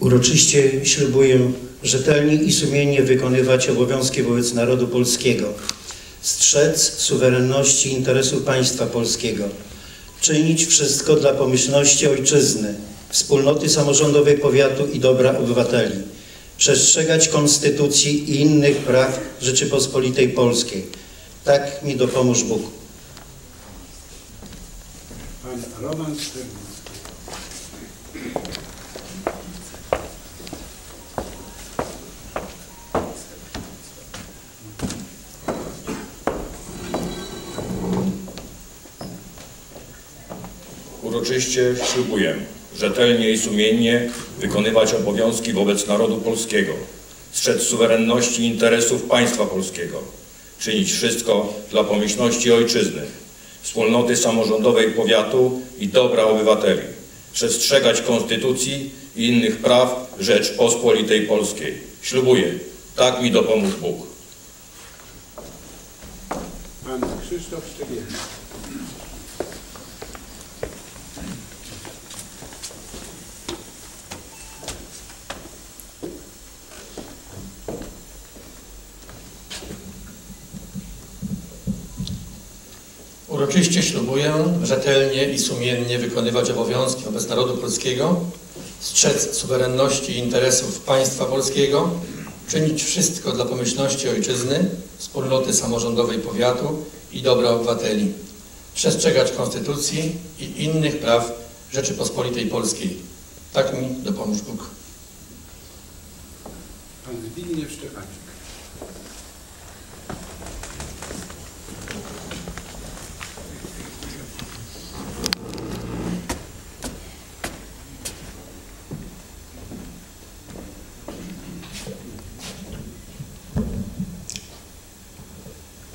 Uroczyście ślubuję rzetelnie i sumiennie wykonywać obowiązki wobec narodu polskiego, strzec suwerenności i interesu państwa polskiego, czynić wszystko dla pomyślności ojczyzny, wspólnoty samorządowej powiatu i dobra obywateli, przestrzegać Konstytucji i innych praw Rzeczypospolitej Polskiej. Tak mi dopomóż Bóg. Pan Roman Szczepanicz. Uroczyście ślubuję rzetelnie i sumiennie wykonywać obowiązki wobec narodu polskiego, strzec suwerenności i interesów państwa polskiego, czynić wszystko dla pomyślności ojczyzny, wspólnoty samorządowej powiatu i dobra obywateli, przestrzegać Konstytucji i innych praw Rzeczpospolitej Polskiej. Ślubuję. Tak mi dopomóż Bóg. Pan Krzysztof Szczygielski. Uroczyście ślubuję rzetelnie i sumiennie wykonywać obowiązki wobec narodu polskiego, strzec suwerenności i interesów państwa polskiego, czynić wszystko dla pomyślności ojczyzny, wspólnoty samorządowej powiatu i dobra obywateli, przestrzegać Konstytucji i innych praw Rzeczypospolitej Polskiej. Tak mi dopomóż Bóg. Pan Gwilnie Szczepanicz.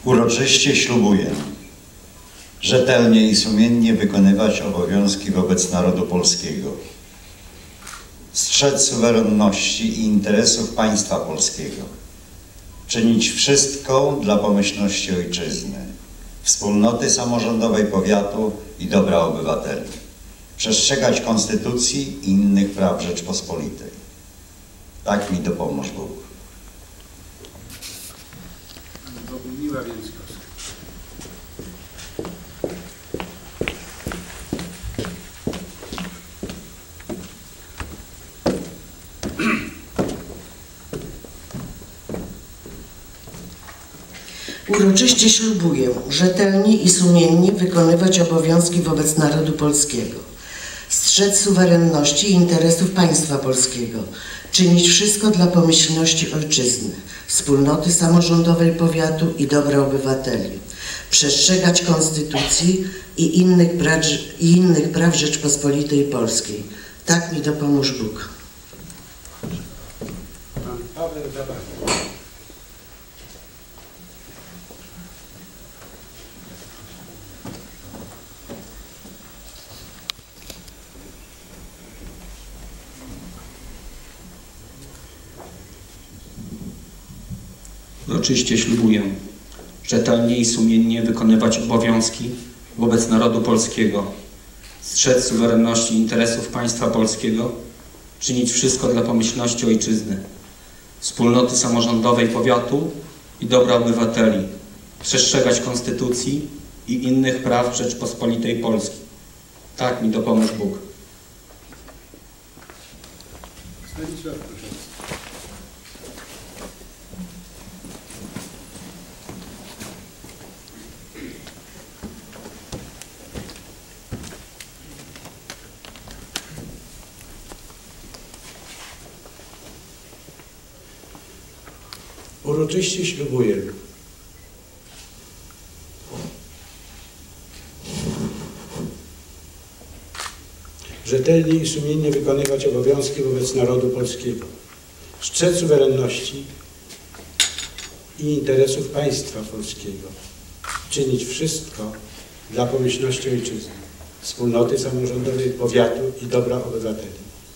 Uroczyście ślubuję rzetelnie i sumiennie wykonywać obowiązki wobec narodu polskiego, strzec suwerenności i interesów państwa polskiego, czynić wszystko dla pomyślności ojczyzny, wspólnoty samorządowej powiatu i dobra obywateli, przestrzegać Konstytucji i innych praw Rzeczpospolitej. Tak mi dopomóż Bóg. Uroczyście ślubuję rzetelnie i sumiennie wykonywać obowiązki wobec narodu polskiego, strzec suwerenności i interesów państwa polskiego, czynić wszystko dla pomyślności ojczyzny, wspólnoty samorządowej powiatu i dobra obywateli, przestrzegać Konstytucji i innych praw Rzeczpospolitej Polskiej. Tak mi dopomóż Bóg. Pan Paweł Dawani. Uroczyście ślubuję rzetelnie i sumiennie wykonywać obowiązki wobec narodu polskiego, strzec suwerenności i interesów państwa polskiego, czynić wszystko dla pomyślności ojczyzny, wspólnoty samorządowej powiatu i dobra obywateli, przestrzegać Konstytucji i innych praw Rzeczpospolitej Polskiej. Tak mi dopomóż Bóg. Uroczyście ślubuję rzetelnie i sumiennie wykonywać obowiązki wobec narodu polskiego, strzec suwerenności i interesów państwa polskiego, czynić wszystko dla pomyślności ojczyzny, wspólnoty samorządowej powiatu i dobra obywateli,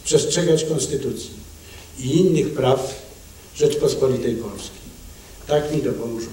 przestrzegać Konstytucji i innych praw Rzeczpospolitej Polskiej. Tak mi dopomóż.